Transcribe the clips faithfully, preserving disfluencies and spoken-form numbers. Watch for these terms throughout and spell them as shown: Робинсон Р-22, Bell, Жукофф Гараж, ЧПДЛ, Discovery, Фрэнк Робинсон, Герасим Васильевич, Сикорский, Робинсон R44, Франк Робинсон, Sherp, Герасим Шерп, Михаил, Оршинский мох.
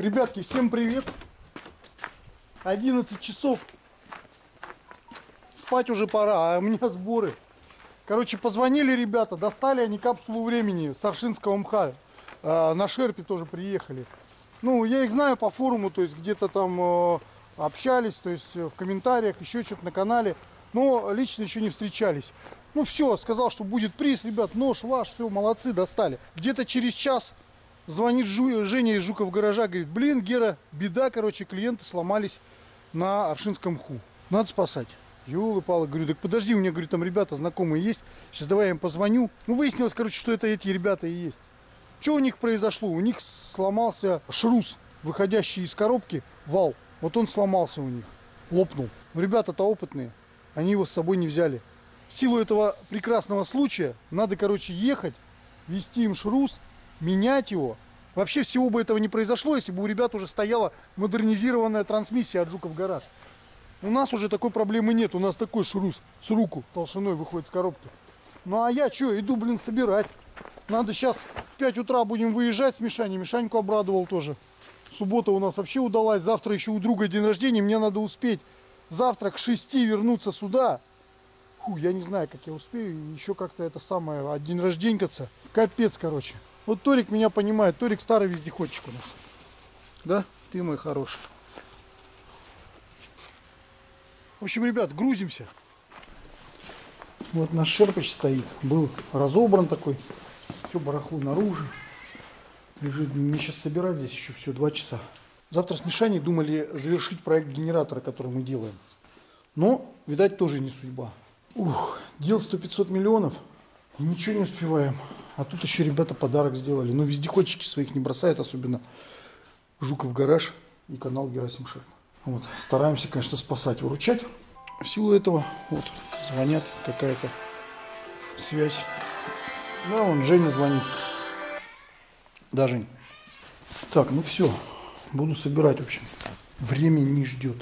Ребятки, всем привет. Одиннадцать часов. Спать уже пора, а у меня сборы. Короче, позвонили ребята, достали они капсулу времени с Оршинского мха. На Шерпе тоже приехали. Ну, я их знаю по форуму, то есть где-то там общались, то есть в комментариях, еще что-то на канале. Но лично еще не встречались. Ну все, сказал, что будет приз, ребят, нож ваш, все, молодцы, достали. Где-то через час звонит Жу, Женя из Жукофф Гаража, говорит: блин, Гера, беда, короче, клиенты сломались на Оршинском мху, надо спасать. Ёлы-палы, говорю, так подожди, у меня, говорю, там ребята знакомые есть, сейчас давай я им позвоню. Ну, выяснилось, короче, что это эти ребята и есть. Что у них произошло? У них сломался шрус, выходящий из коробки, вал. Вот он сломался у них, лопнул. Но ребята-то опытные, они его с собой не взяли. В силу этого прекрасного случая надо, короче, ехать, везти им шрус, менять его. Вообще всего бы этого не произошло, если бы у ребят уже стояла модернизированная трансмиссия от Жукофф Гараж. У нас уже такой проблемы нет, у нас такой шрус с руку толщиной выходит с коробки. Ну а я что, иду, блин, собирать. Надо сейчас в пять утра будем выезжать с Мишаней. Мишаньку обрадовал тоже. Суббота у нас вообще удалась, завтра еще у друга день рождения, мне надо успеть завтра к шести вернуться сюда. Фу, я не знаю, как я успею, еще как-то это самое, один рожденькаться. Капец, короче. Вот Торик меня понимает, Торик старый вездеходчик у нас. Да, ты мой хороший. В общем, ребят, грузимся. Вот наш Шерпыч стоит, был разобран такой, все барахло наружу. Лежит, мне сейчас собирать здесь еще все, два часа. Завтра с Мишаней думали завершить проект генератора, который мы делаем. Но, видать, тоже не судьба. Ух, дел сто пятьсот миллионов, и ничего не успеваем. А тут еще ребята подарок сделали. Но вездеходчики своих не бросают, особенно Жукофф Гараж и канал Герасим Шерп. Вот, стараемся, конечно, спасать, выручать. В силу этого, вот, звонят, какая-то связь. Да, вон Женя звонит. Да, Жень. Так, ну все. Буду собирать, в общем. Время не ждет,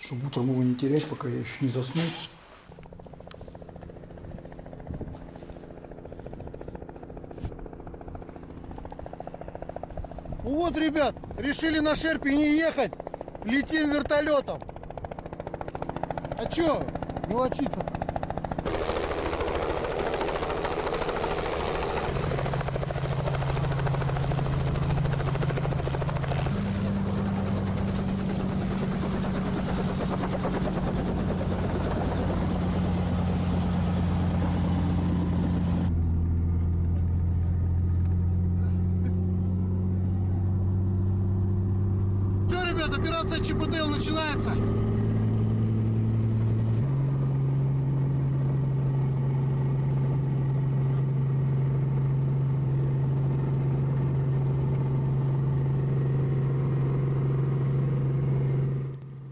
чтобы утром его не терять, пока я еще не засну. Вот, ребят, решили на Шерпе не ехать. Летим вертолетом. А че? Молочиться. Операция ЧПДЛ начинается.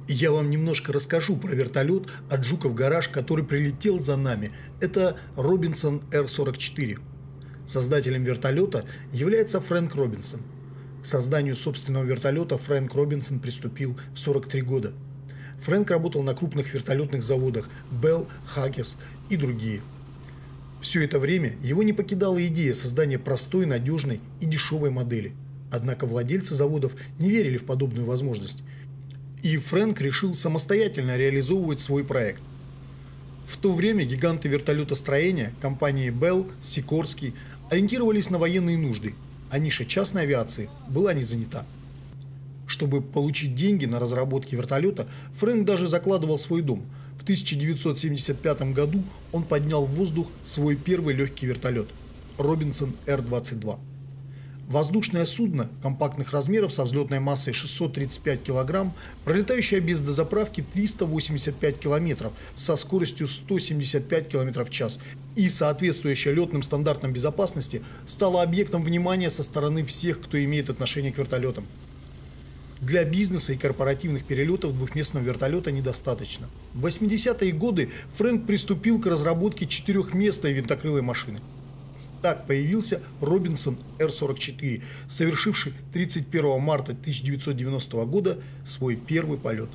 Я вам немножко расскажу про вертолет от Жукофф Гараж, который прилетел за нами. Это Робинсон Р сорок четыре. Создателем вертолета является Франк Робинсон. К созданию собственного вертолета Фрэнк Робинсон приступил в сорок три года. Фрэнк работал на крупных вертолетных заводах Bell, Хакес и другие. Все это время его не покидала идея создания простой, надежной и дешевой модели. Однако владельцы заводов не верили в подобную возможность. И Фрэнк решил самостоятельно реализовывать свой проект. В то время гиганты вертолетостроения компании Bell, Сикорский ориентировались на военные нужды, а ниша частной авиации была не занята. Чтобы получить деньги на разработки вертолета, Фрэнк даже закладывал свой дом. В тысяча девятьсот семьдесят пятом году он поднял в воздух свой первый легкий вертолет – Робинсон Р двадцать два. Воздушное судно компактных размеров со взлетной массой шестьсот тридцать пять килограмм, пролетающее без дозаправки триста восемьдесят пять километров со скоростью сто семьдесят пять километров в час и соответствующее летным стандартам безопасности, стало объектом внимания со стороны всех, кто имеет отношение к вертолетам. Для бизнеса и корпоративных перелетов двухместного вертолета недостаточно. В восьмидесятые годы Фрэнк приступил к разработке четырехместной винтокрылой машины. Так появился Робинсон Р сорок четыре, совершивший тридцать первого марта тысяча девятьсот девяностого года свой первый полет.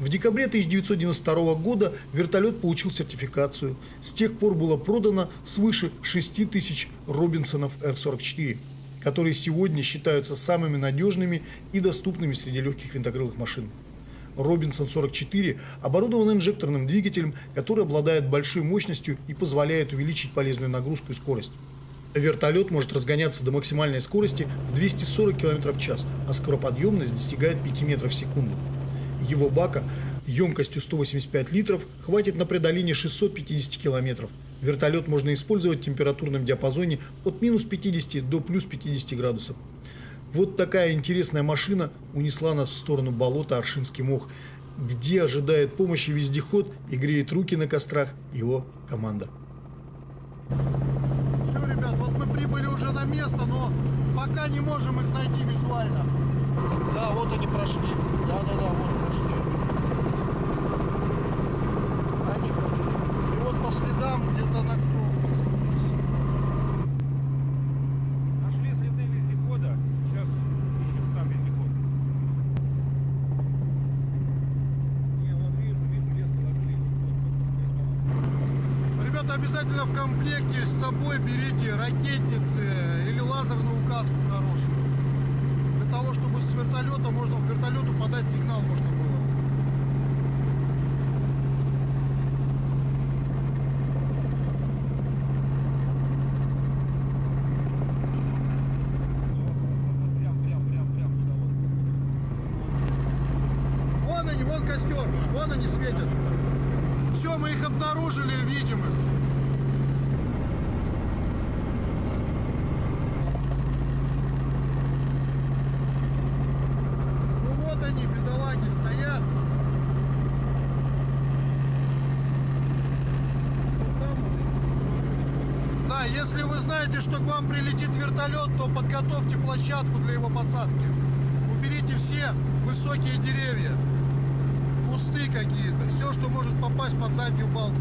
В декабре тысяча девятьсот девяносто второго года вертолет получил сертификацию. С тех пор было продано свыше шести тысяч Робинсонов Р сорок четыре, которые сегодня считаются самыми надежными и доступными среди легких винтокрылых машин. Робинсон сорок четыре оборудован инжекторным двигателем, который обладает большой мощностью и позволяет увеличить полезную нагрузку и скорость. Вертолет может разгоняться до максимальной скорости в двести сорок километров в час, а скороподъемность достигает пяти метров в секунду. Его бака емкостью сто восемьдесят пять литров хватит на преодоление шестисот пятидесяти километров. Вертолет можно использовать в температурном диапазоне от минус пятидесяти до плюс пятидесяти градусов. Вот такая интересная машина унесла нас в сторону болота Оршинский мох, где ожидает помощи вездеход и греет руки на кострах его команда. Все, ребят, вот мы прибыли уже на место, но пока не можем их найти визуально. Да, вот они прошли. Да, да, да, вот прошли. Они ходят. И вот по следам где-то на круг. Нашли следы вездехода. Сейчас ищем сам вездеход. Не, вот вижу, вижу, леску нашли. Ребята, обязательно в комплекте с собой берите ракетницы или лазерную указку хорошую. Для того, чтобы с вертолета можно в вертолету подать сигнал можно было. Вон они, вон костер, вон они светят. Все, мы их обнаружили, видим их. Если вы знаете, что к вам прилетит вертолет, то подготовьте площадку для его посадки. Уберите все высокие деревья, кусты какие-то, все, что может попасть под заднюю балку.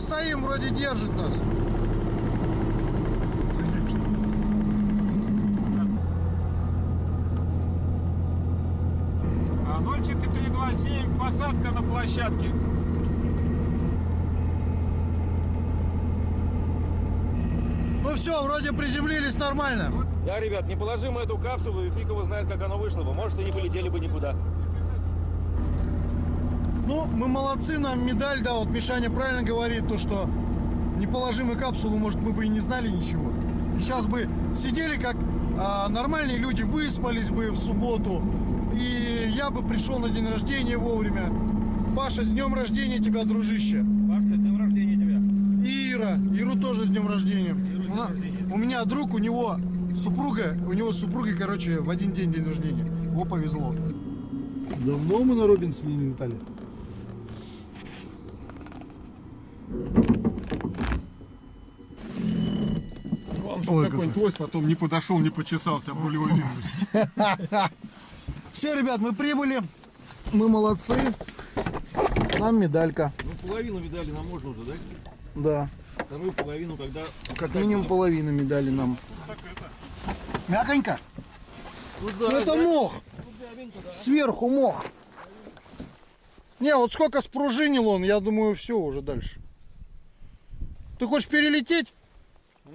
Стоим, вроде держит нас. ноль четыре два семь, посадка на площадке. Ну все, вроде приземлились нормально. Да, ребят, не положим эту капсулу, и фиг его знает, как оно вышло бы. Может, и не полетели бы никуда. Ну, мы молодцы, нам медаль, да, вот Мишаня правильно говорит, то, что не положим мы капсулу, может, мы бы и не знали ничего. И сейчас бы сидели, как а, нормальные люди, выспались бы в субботу, и я бы пришел на день рождения вовремя. Паша, с днем рождения тебя, дружище. Паша, с днем рождения тебя. И Ира, Иру тоже с днем рождения. Иру, с днем рождения. У меня друг, у него супруга, у него супруга, короче, в один день день рождения. Его повезло. Давно мы на Робинсоне не летали? Главное, чтобы какой-нибудь лось потом не подошел, не почесался, а болевой линзы. Все, ребят, мы прибыли. Мы молодцы. Нам медалька. Ну, половину медали нам можно уже, да? Да. Вторую половину, когда... Как минимум половину медали нам. Мягонько. Ну это мох. Сверху мох. Не, вот сколько спружинил он, я думаю, все уже дальше. Ты хочешь перелететь?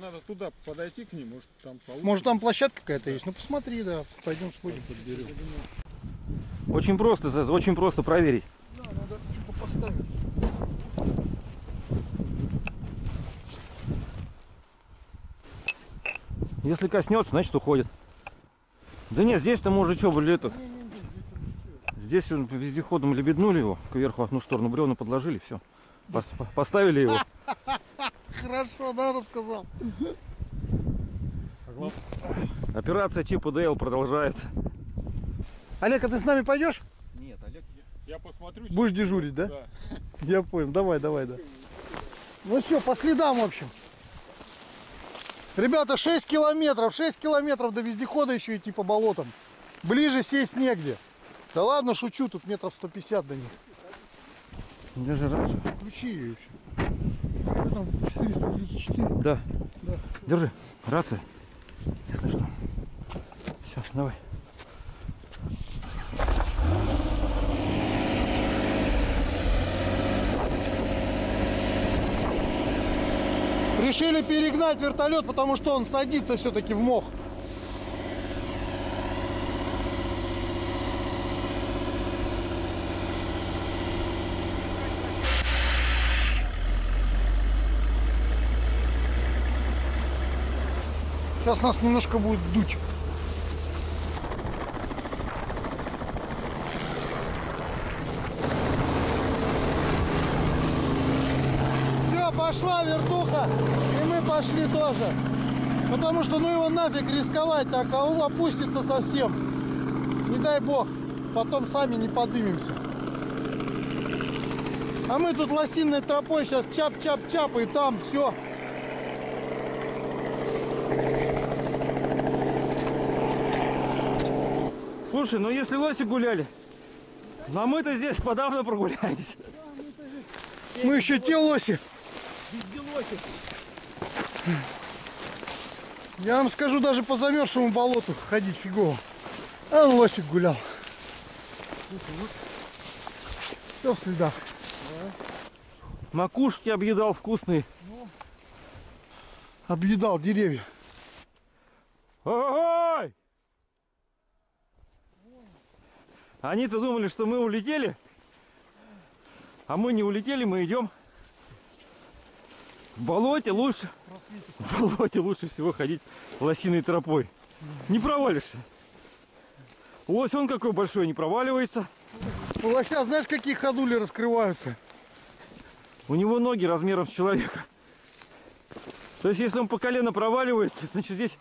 Надо туда подойти к ним, может там получится. Может там площадка какая-то есть? Ну посмотри, да, пойдем сходим под дерево. Очень просто, очень просто проверить. Да, надо что-то поставить. Если коснется, значит уходит. Да нет, здесь-то мы уже что, были это? Здесь он вездеходом лебеднули его, кверху одну сторону бревна подложили, все. Поставили его. Хорошо, да, рассказал. Операция Чип и Дейл продолжается. Олег, а ты с нами пойдешь? Нет, Олег, я посмотрю. Будешь дежурить, да? Да. Я понял, давай, давай, да. Ну все, по следам, в общем. Ребята, шесть километров, шесть километров до вездехода еще идти по болотам. Ближе сесть негде. Да ладно, шучу, тут метров сто пятьдесят до них. Держи рацию. Включи ее еще. Там четыреста тридцать четыре. Да. Да. Держи, рация. Не слышно. Все, давай. Решили перегнать вертолет, потому что он садится все-таки в мох. Сейчас нас немножко будет дуть. Все, пошла вертуха, и мы пошли тоже. Потому что ну его нафиг рисковать так, а он опустится совсем. Не дай бог, потом сами не подымемся. А мы тут лосиной тропой сейчас чап-чап-чап, и там все. Слушай, ну если лоси гуляли, а мы-то здесь подавно прогуляемся. Мы еще те лоси. Я вам скажу, даже по замерзшему болоту ходить фигово. А лосик гулял. Все в следах. Макушки объедал вкусные. Объедал деревья. Ой! Они-то думали, что мы улетели, а мы не улетели, мы идем. В болоте лучше, в болоте лучше всего ходить лосиной тропой. Не провалишься. Лось он какой большой, не проваливается. У лося знаешь, какие ходули раскрываются? У него ноги размером с человека. То есть, если он по колено проваливается, значит здесь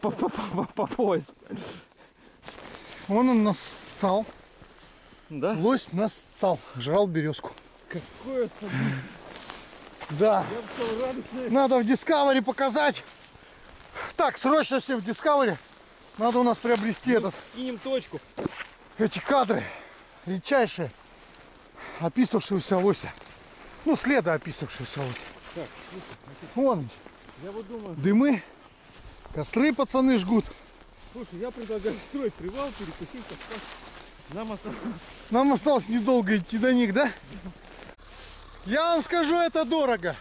по, по, по, по пояс. Вон он насцал. Да? Лось насцал. Жрал березку. Какое это... Да. Надо в Discovery показать. Так, срочно все в Discovery. Надо у нас приобрести ну, этот... Кинем точку. Эти кадры редчайшие. Описавшегося лося. Ну, следа описавшегося лося. Так, вон. Я вот думаю... Дымы. Костры пацаны жгут. Слушай, я предлагаю строить привал, перекусить, нам осталось... Нам осталось недолго идти до них, да? Я вам скажу, это дорого.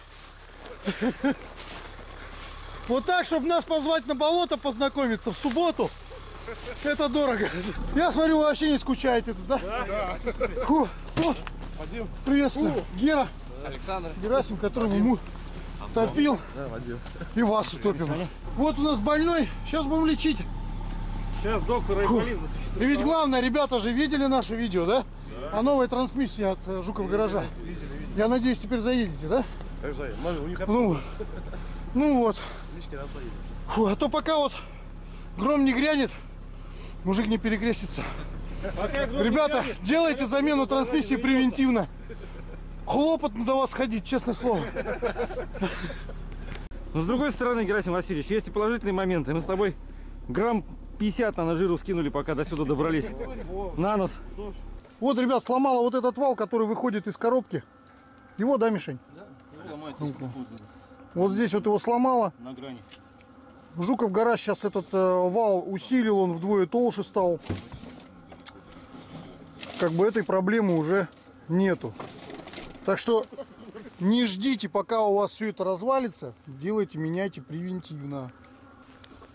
Вот так, чтобы нас позвать на болото познакомиться в субботу, это дорого. Я смотрю, вы вообще не скучаете тут, да? Да. Приветствую. Гера. Александр. Герасим, которому мы топил. И вас утопил. Вот у нас больной, сейчас будем лечить. Сейчас доктора Айболиза. И ведь главное, ребята же видели наше видео, да? Да. О новой трансмиссии от Жукофф Гаража. Видели, видели, видели. Я надеюсь, теперь заедете, да? Так заедем. У них ну, ну вот. Лишний раз заедем. Фу, а то пока вот гром не грянет, мужик не перекрестится. Ребята, делайте замену трансмиссии превентивно. Хлопотно до вас ходить, честное слово. Но с другой стороны, Герасим Васильевич, есть и положительные моменты. Мы с тобой грамм пятьдесят на жиру скинули, пока до сюда добрались. На нос. Вот, ребят, сломала вот этот вал, который выходит из коробки. Его, да, Мишень? Да. Вот здесь вот его сломала. На грани. Жукофф Гараж сейчас этот э, вал усилил, он вдвое толще стал. Как бы этой проблемы уже нету. Так что не ждите, пока у вас все это развалится. Делайте, меняйте превентивно.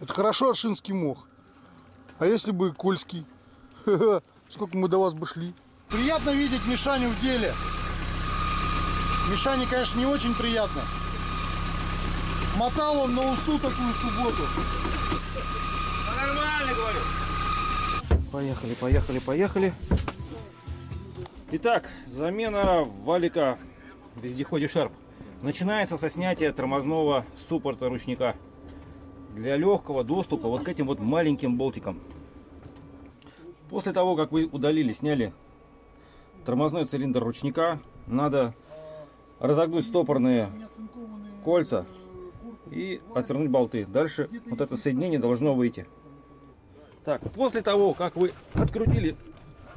Это хорошо оршинский мох. А если бы кольский? Сколько мы до вас бы шли? Приятно видеть Мишаню в деле. Мишане, конечно, не очень приятно. Мотал он на усу такую субботу. Нормально, говорю. Поехали, поехали, поехали. Итак, замена валика в вездеходе Sherp. Начинается со снятия тормозного суппорта ручника. Для легкого доступа вот к этим вот маленьким болтикам. После того, как вы удалили, сняли тормозной цилиндр ручника, надо разогнуть стопорные кольца и отвернуть болты. Дальше вот это соединение должно выйти. Так, после того, как вы открутили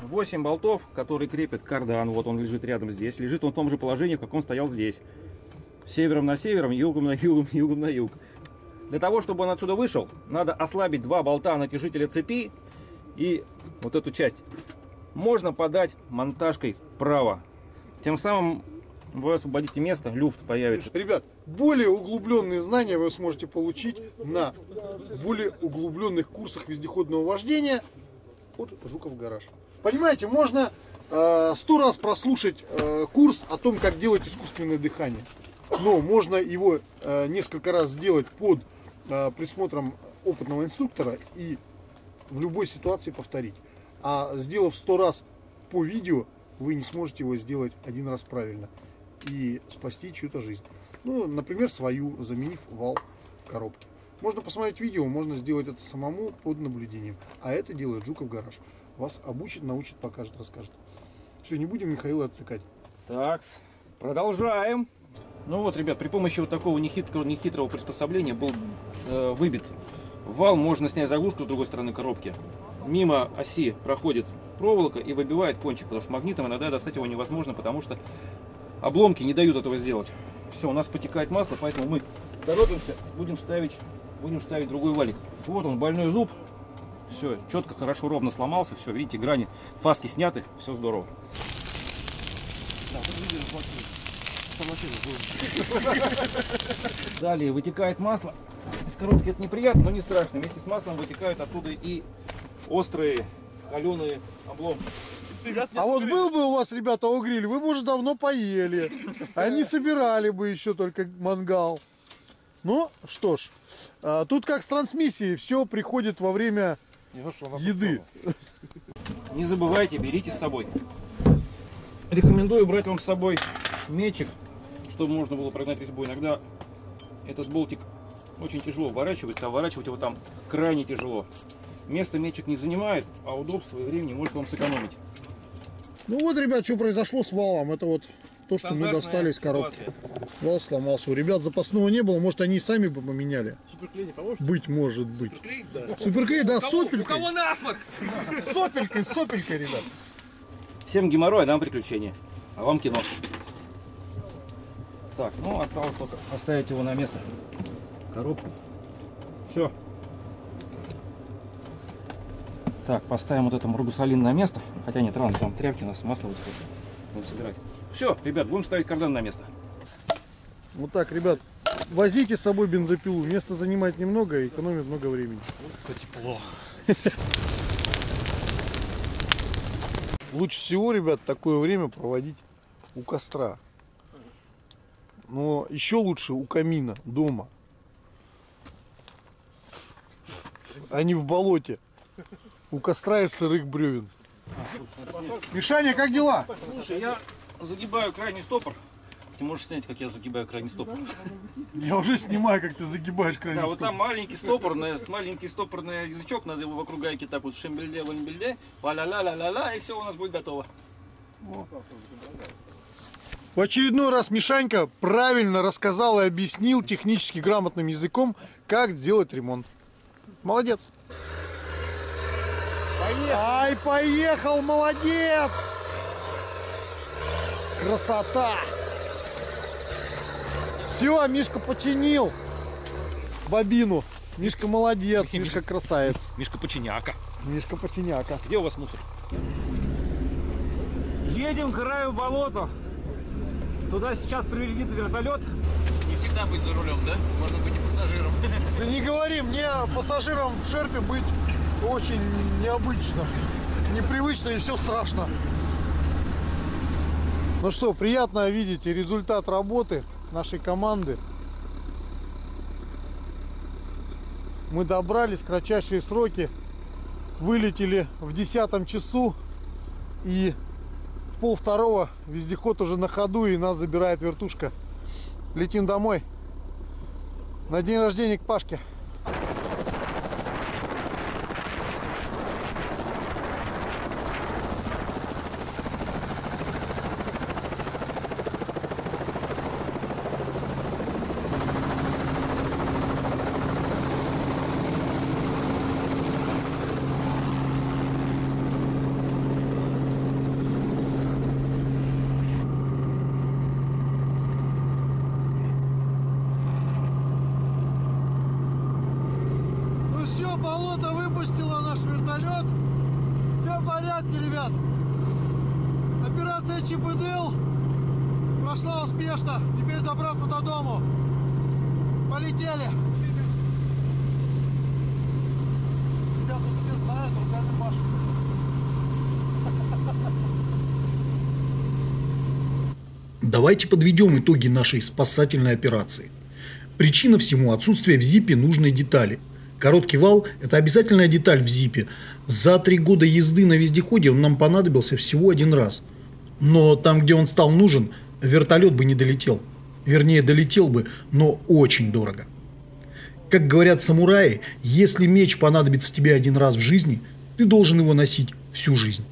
восемь болтов, которые крепят кардан, вот он лежит рядом здесь, лежит он в том же положении, в каком стоял здесь. Севером на севером, югом на югом, югом на юг. Для того, чтобы он отсюда вышел, надо ослабить два болта натяжителя цепи и вот эту часть. Можно подать монтажкой вправо. Тем самым вы освободите место, люфт появится. Ребят, более углубленные знания вы сможете получить на более углубленных курсах вездеходного вождения от Жукофф Гараж. Понимаете, можно э, сто раз прослушать э, курс о том, как делать искусственное дыхание. Но можно его э, несколько раз сделать под э, присмотром опытного инструктора и в любой ситуации повторить. А сделав сто раз по видео, вы не сможете его сделать один раз правильно и спасти чью-то жизнь. Ну, например, свою, заменив вал в коробке. Можно посмотреть видео, можно сделать это самому под наблюдением. А это делает Жукофф Гараж. Вас обучит, научит, покажет, расскажет. Все, не будем Михаила отвлекать. Так, продолжаем. Ну вот, ребят, при помощи вот такого нехитрого, нехитрого приспособления был э, выбит вал. Можно снять заглушку с другой стороны коробки. Мимо оси проходит проволока и выбивает кончик, потому что магнитом иногда достать его невозможно, потому что обломки не дают этого сделать. Все, у нас потекает масло, поэтому мы торопимся, будем ставить, будем ставить другой валик. Вот он, больной зуб. Все, четко, хорошо, ровно сломался. Все, видите, грани, фаски сняты, все здорово. Далее вытекает масло. Из коробки это неприятно, но не страшно. Вместе с маслом вытекают оттуда и острые каленые обломки. А вот был бы у вас, ребята, угриль, вы бы уже давно поели. Они собирали бы еще только мангал. Ну что ж, тут как с трансмиссией, все приходит во время еды. Не забывайте, берите с собой. Рекомендую брать вам с собой мечик, чтобы можно было прогнать резьбу. Иногда этот болтик очень тяжело вворачивается, а вворачивать его там крайне тяжело. Место мечик не занимает, а удобство и времени может вам сэкономить. Ну вот, ребят, что произошло с валом. Это вот то, что мы достали из коробки. Вал сломался. У ребят запасного не было. Может, они и сами бы поменяли. Суперклей не поможет? Быть может быть. Суперклей, да. Суперклей, да, с сопелькой. У кого насморк? С сопелькой, с сопелькой, ребят. Всем геморрой, а нам приключения. А вам кино. Так, ну осталось только поставить его на место. Коробку. Все. Так, поставим вот этому рубусолин на место. Хотя нет, рано, там тряпки у нас, масло вот будем собирать. Все, ребят, будем ставить кардан на место. Вот так, ребят, возите с собой бензопилу. Место занимает немного и экономит много времени. Просто тепло. Лучше всего, ребят, такое время проводить у костра. Но еще лучше у камина дома. А не в болоте. У костра из сырых бревен. Мишаня, как дела? Слушай, я загибаю крайний стопор. Ты можешь снять, как я загибаю крайний стопор? Я уже снимаю, как ты загибаешь крайний да, стопор. Да, вот там маленький стопорный, маленький стопорный язычок. Надо его вокруг гайки так вот шембельде, вальмбельде. Ла-ла-ла-ла-ла-ла, и все у нас будет готово. О. В очередной раз Мишанька правильно рассказал и объяснил технически грамотным языком, как сделать ремонт. Молодец. Поехал. Ай, поехал, молодец! Красота! Все, Мишка починил бобину. Мишка молодец, Мишка красавец. Мишка починяка. Мишка починяка. Где у вас мусор? Едем к краю болота. Туда сейчас прилетит вертолет. Не всегда быть за рулем, да? Можно быть и пассажиром. Ты не говори, мне пассажиром в Шерпе быть очень необычно, непривычно и все страшно. Ну что, приятно видеть и результат работы нашей команды. Мы добрались в кратчайшие сроки, вылетели в десятом часу и в пол второго вездеход уже на ходу и нас забирает вертушка. Летим домой на день рождения к Пашке. все, болото выпустило наш вертолет. Все в порядке, ребят. Операция Чип и Дейл прошла успешно. Теперь добраться до дома. Полетели. Ребят, тут все знают, руками машут. Давайте подведем итоги нашей спасательной операции. Причина всему — отсутствие в зипе нужной детали. Короткий вал – это обязательная деталь в зипе. За три года езды на вездеходе он нам понадобился всего один раз. Но там, где он стал нужен, вертолет бы не долетел. Вернее, долетел бы, но очень дорого. Как говорят самураи, если меч понадобится тебе один раз в жизни, ты должен его носить всю жизнь.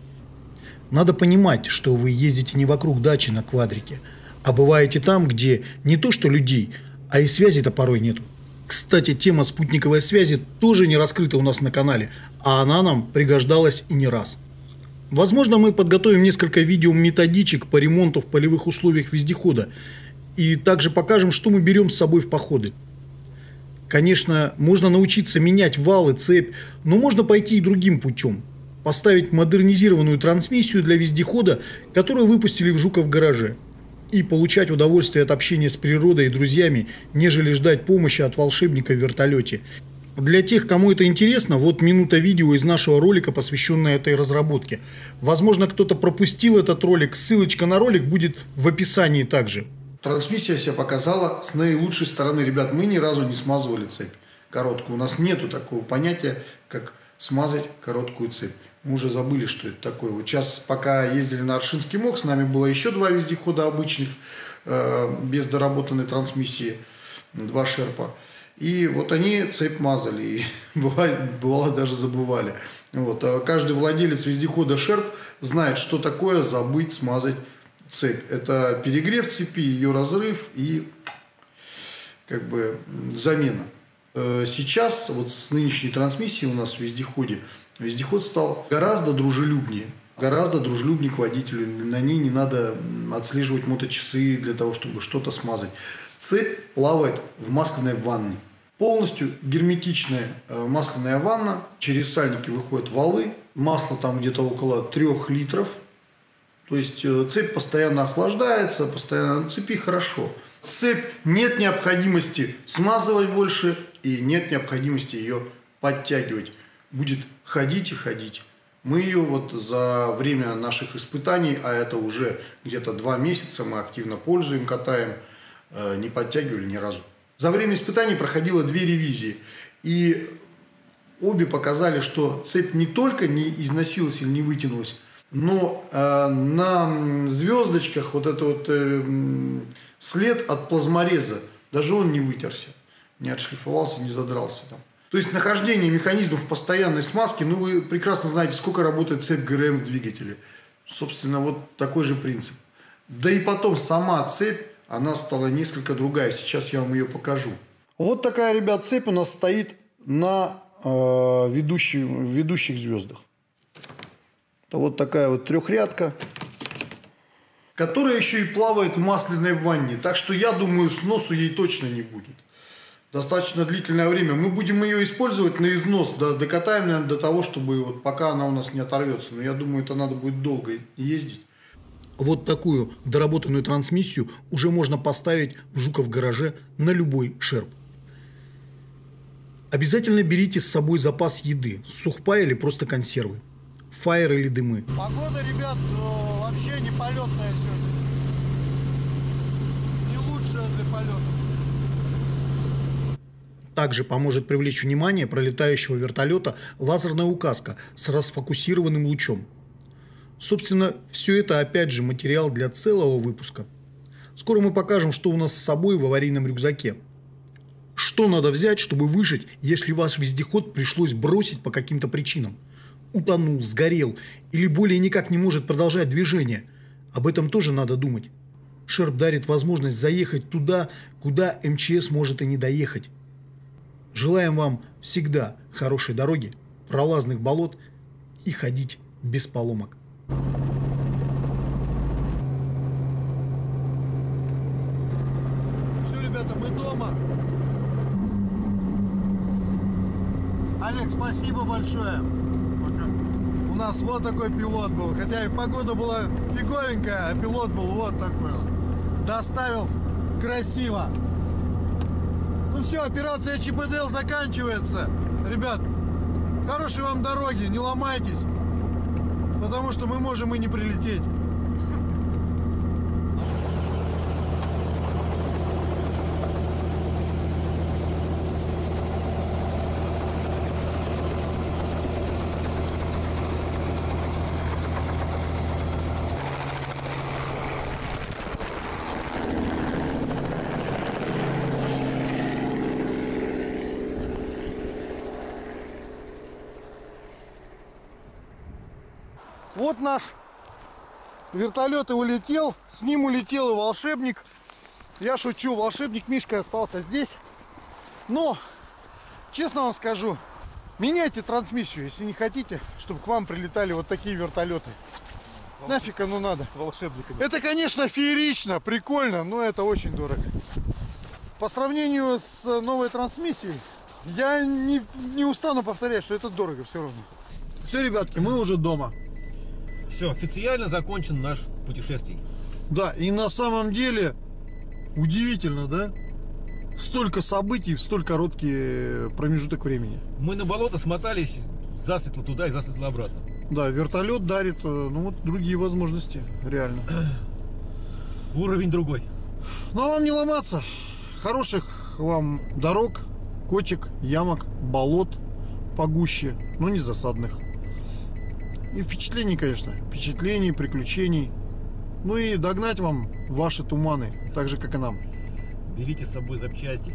Надо понимать, что вы ездите не вокруг дачи на квадрике, а бываете там, где не то что людей, а и связи-то порой нету. Кстати, тема спутниковой связи тоже не раскрыта у нас на канале, а она нам пригождалась и не раз. Возможно, мы подготовим несколько видео методичек по ремонту в полевых условиях вездехода и также покажем, что мы берем с собой в походы. Конечно, можно научиться менять валы, цепь, но можно пойти и другим путем. Поставить модернизированную трансмиссию для вездехода, которую выпустили в Жукофф Гараже, и получать удовольствие от общения с природой и друзьями, нежели ждать помощи от волшебника в вертолете. Для тех, кому это интересно, вот минута видео из нашего ролика, посвященная этой разработке. Возможно, кто-то пропустил этот ролик, ссылочка на ролик будет в описании также. Трансмиссия себя показала с наилучшей стороны. Ребят, мы ни разу не смазывали цепь короткую. У нас нету такого понятия, как смазать короткую цепь. Мы уже забыли, что это такое. Вот сейчас, пока ездили на Оршинский мох, с нами было еще два вездехода обычных, э, без доработанной трансмиссии, два Шерпа. И вот они цепь мазали, и бывает, бывало, даже забывали. Вот. А каждый владелец вездехода Шерп знает, что такое забыть смазать цепь. Это перегрев цепи, ее разрыв и как бы замена. Сейчас вот с нынешней трансмиссией у нас в вездеходе, вездеход стал гораздо дружелюбнее, гораздо дружелюбнее к водителю. На ней не надо отслеживать моточасы для того, чтобы что-то смазать. Цепь плавает в масляной ванне. Полностью герметичная масляная ванна. Через сальники выходят валы. Масло там где-то около трёх литров. То есть цепь постоянно охлаждается, постоянно на цепи хорошо. Цепь нет необходимости смазывать больше и нет необходимости ее подтягивать. Будет ходить и ходить. Мы ее вот за время наших испытаний, а это уже где-то два месяца, мы активно пользуем, катаем, не подтягивали ни разу. За время испытаний проходило две ревизии. И обе показали, что цепь не только не износилась или не вытянулась, но э, на звездочках вот этот вот, э, след от плазмореза, даже он не вытерся, не отшлифовался, не задрался там. То есть нахождение механизмов постоянной смазки, ну вы прекрасно знаете, сколько работает цепь ГРМ в двигателе. Собственно, вот такой же принцип. Да и потом сама цепь, она стала несколько другая. Сейчас я вам ее покажу. Вот такая, ребят, цепь у нас стоит на э, ведущих, ведущих звездах. Это вот такая вот трехрядка, которая еще и плавает в масляной ванне. Так что я думаю, сносу ей точно не будет. Достаточно длительное время. Мы будем ее использовать на износ. Да, докатаем, наверное, до того, чтобы вот пока она у нас не оторвется. Но я думаю, это надо будет долго ездить. Вот такую доработанную трансмиссию уже можно поставить в Жукофф Гараже на любой Шерп. Обязательно берите с собой запас еды. Сухпай или просто консервы. Фаер или дымы. Погода, ребят, вообще не полетная сегодня. Не лучшая для полета. Также поможет привлечь внимание пролетающего вертолета лазерная указка с расфокусированным лучом. Собственно, все это опять же материал для целого выпуска. Скоро мы покажем, что у нас с собой в аварийном рюкзаке. Что надо взять, чтобы выжить, если ваш вездеход пришлось бросить по каким-то причинам. Утонул, сгорел или более никак не может продолжать движение. Об этом тоже надо думать. Шерп дарит возможность заехать туда, куда МЧС может и не доехать. Желаем вам всегда хорошей дороги, пролазных болот и ходить без поломок. Все, ребята, мы дома. Олег, спасибо большое. Пока. У нас вот такой пилот был. Хотя и погода была фиговенькая, а пилот был вот такой. Доставил красиво. Ну все, операция ЧПДЛ заканчивается. Ребят, хорошей вам дороги, не ломайтесь. Потому что мы можем и не прилететь. Вот наш вертолет и улетел. С ним улетел и волшебник. Я шучу, волшебник Мишка остался здесь. Но, честно вам скажу, меняйте трансмиссию, если не хотите, чтобы к вам прилетали вот такие вертолеты. Нафиг оно надо. С волшебниками. Это, конечно, феерично, прикольно, но это очень дорого. По сравнению с новой трансмиссией, я не, не устану повторять, что это дорого все равно. Все, ребятки, мы уже дома. Все, официально закончен наш путешествие. Да, и на самом деле удивительно, да? Столько событий в столь короткий промежуток времени. Мы на болото смотались засветло туда и засветло обратно. Да, вертолет дарит, ну вот, другие возможности, реально. Уровень другой. Ну а вам не ломаться. Хороших вам дорог, кочек, ямок, болот погуще, но не засадных. И впечатлений, конечно, впечатлений, приключений. Ну и догнать вам ваши туманы, так же, как и нам. Берите с собой запчасти.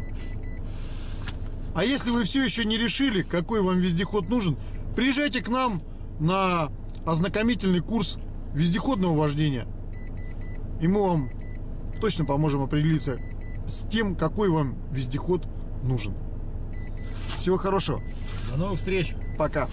А если вы все еще не решили, какой вам вездеход нужен, приезжайте к нам на ознакомительный курс вездеходного вождения. И мы вам точно поможем определиться с тем, какой вам вездеход нужен. Всего хорошего. До новых встреч. Пока.